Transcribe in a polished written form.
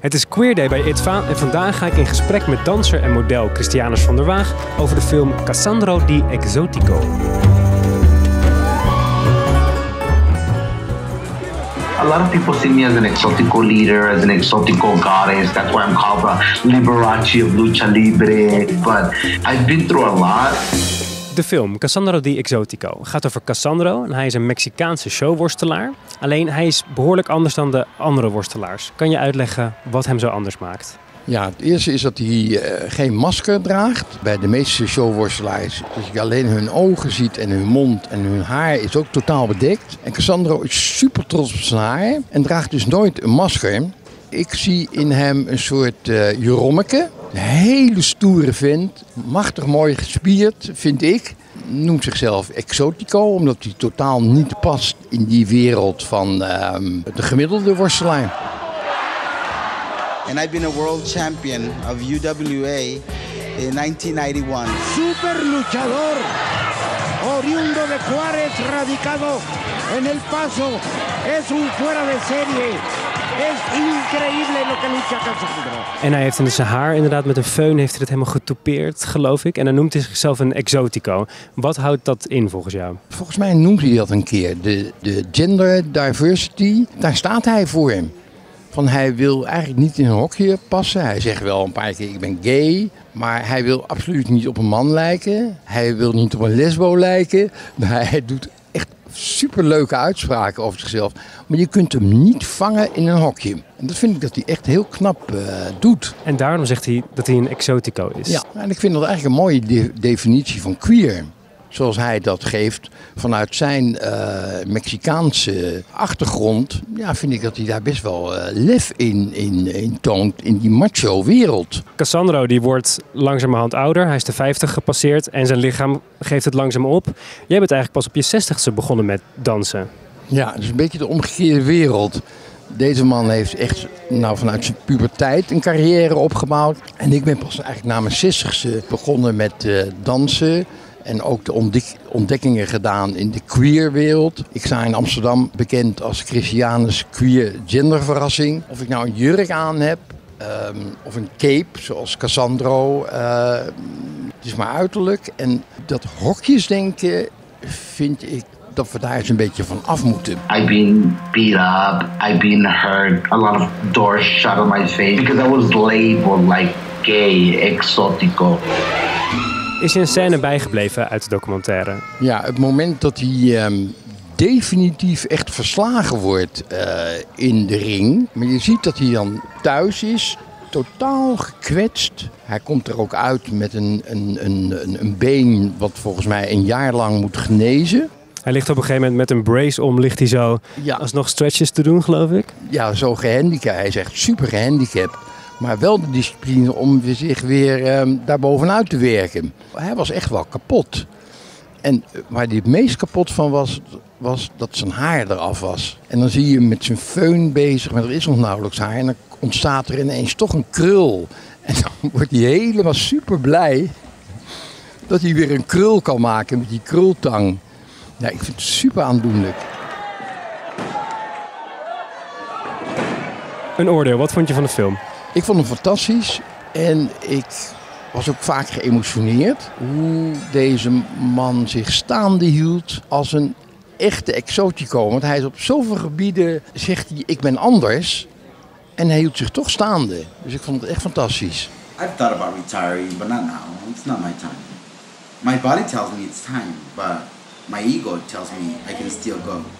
Het is Queer Day bij IDFA en vandaag ga ik in gesprek met danser en model Christianus van der Waag over de film Cassandro el Exótico. A lot of people see me as an exotico leader, as an exotico goddess. That's why I'm called the Liberace of Lucha Libre. But I've been through a lot. De film Cassandro el Exótico gaat over Cassandro en hij is een Mexicaanse showworstelaar. Alleen hij is behoorlijk anders dan de andere worstelaars. Kan je uitleggen wat hem zo anders maakt? Ja, het eerste is dat hij geen masker draagt. Bij de meeste showworstelaars, als je alleen hun ogen ziet en hun mond en hun haar is ook totaal bedekt. En Cassandro is super trots op zijn haar en draagt dus nooit een masker. Ik zie in hem een soort Jerommeke. Een hele stoere vent, machtig mooi gespierd, vind ik. Noemt zichzelf exotico, omdat hij totaal niet past in die wereld van de gemiddelde worstelaar. And I've been a world champion of UWA in 1991. Super luchador, oriundo de Juárez, radicado en el paso, es un fuera de serie. Is increíble lo que lucha Cassandro. En hij heeft in zijn haar inderdaad met een föhn heeft hij het helemaal getoupeerd, geloof ik. En dan noemt hij zichzelf een exotico. Wat houdt dat in volgens jou? Volgens mij noemt hij dat een keer. De gender diversity, daar staat hij voor hem. Van hij wil eigenlijk niet in een hokje passen. Hij zegt wel een paar keer ik ben gay. Maar hij wil absoluut niet op een man lijken. Hij wil niet op een lesbo lijken. Maar hij doet echt superleuke uitspraken over zichzelf. Maar je kunt hem niet vangen in een hokje. En dat vind ik dat hij echt heel knap doet. En daarom zegt hij dat hij een exotico is. Ja, en ik vind dat eigenlijk een mooie definitie van queer. Zoals hij dat geeft vanuit zijn Mexicaanse achtergrond. Ja, vind ik dat hij daar best wel lef in toont in die macho wereld. Cassandro die wordt langzamerhand ouder. Hij is de 50 gepasseerd en zijn lichaam geeft het langzaam op. Jij bent eigenlijk pas op je 60ste begonnen met dansen. Ja, dat is een beetje de omgekeerde wereld. Deze man heeft echt vanuit zijn puberteit een carrière opgebouwd. En ik ben pas eigenlijk na mijn 60ste begonnen met dansen. En ook de ontdekkingen gedaan in de queerwereld. Ik sta in Amsterdam bekend als Christianus queer genderverrassing. Of ik nou een jurk aan heb, of een cape, zoals Cassandro. Het is maar uiterlijk. En dat hokjesdenken vind ik dat we daar eens een beetje van af moeten. I've been beat up, I've been hurt. A lot of doors shut on my face. Because I was labeled like gay, exotico. Is je een scène bijgebleven uit de documentaire? Ja, het moment dat hij definitief echt verslagen wordt in de ring. Maar je ziet dat hij dan thuis is, totaal gekwetst. Hij komt er ook uit met een been wat volgens mij een jaar lang moet genezen. Hij ligt op een gegeven moment met een brace om, ligt hij zo alsnog stretches te doen, geloof ik? Ja, zo gehandicapt. Hij is echt super gehandicapt. Maar wel de discipline om zich weer daar bovenuit te werken. Hij was echt wel kapot. En waar hij het meest kapot van was, was dat zijn haar eraf was. En dan zie je hem met zijn föhn bezig, maar er is nog nauwelijks haar. En dan ontstaat er ineens toch een krul. En dan wordt hij helemaal super blij dat hij weer een krul kan maken met die krultang. Ja, ik vind het super aandoenlijk. Een oordeel, wat vond je van de film? Ik vond hem fantastisch en ik was ook vaak geëmotioneerd hoe deze man zich staande hield als een echte exotico. Want hij is op zoveel gebieden, zegt hij, ik ben anders. En hij hield zich toch staande. Dus ik vond het echt fantastisch. I've thought about retiring, but not now. It's not my time. My body tells me it's time, but my ego tells me I can still go.